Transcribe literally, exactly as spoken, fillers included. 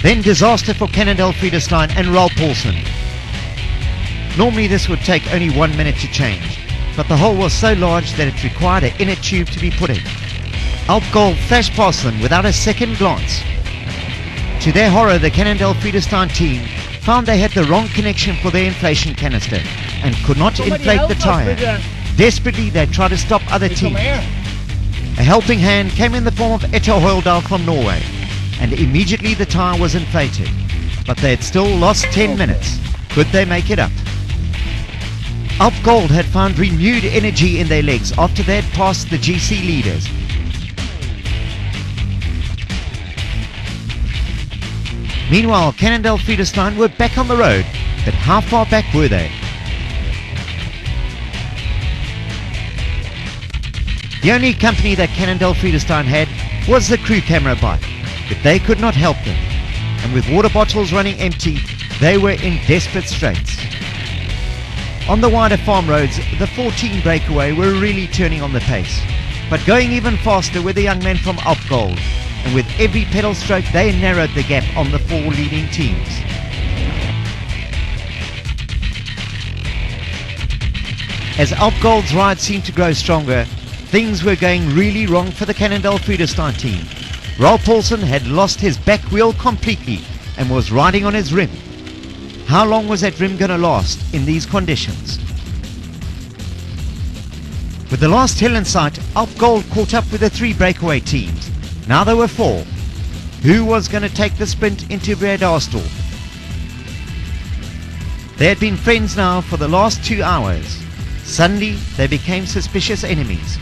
Then disaster for Cannondale Vredestein and Roel Paulissen. Normally this would take only one minute to change, but the hole was so large that it required an inner tube to be put in. Alp Gold flashed past them without a second glance. To their horror, the Cannondale Vredestein team found they had the wrong connection for their inflation canister and could not inflate the tyre. Desperately they tried to stop other teams. A helping hand came in the form of Eirik Hoeldal from Norway, and immediately the tyre was inflated, but they had still lost ten minutes. Could they make it up? Alp Gold had found renewed energy in their legs after they had passed the G C leaders. Meanwhile, Cannondale Vredestein were back on the road, but how far back were they? The only company that Cannondale Vredestein had was the crew camera bike, but they could not help them, and with water bottles running empty, they were in desperate straits. On the wider farm roads, the fourteen breakaway were really turning on the pace, but going even faster were the young men from Alp Gold, and with every pedal stroke they narrowed the gap on the four leading teams. As Alp Gold's ride seemed to grow stronger, things were going really wrong for the Cannondale Vredestein team. Roel Paulissen had lost his back wheel completely and was riding on his rim. How long was that rim going to last in these conditions? With the last hill in sight, Alp Gold caught up with the three breakaway teams. Now there were four. Who was going to take the sprint into Bredasdorp? They had been friends now for the last two hours. Suddenly, they became suspicious enemies.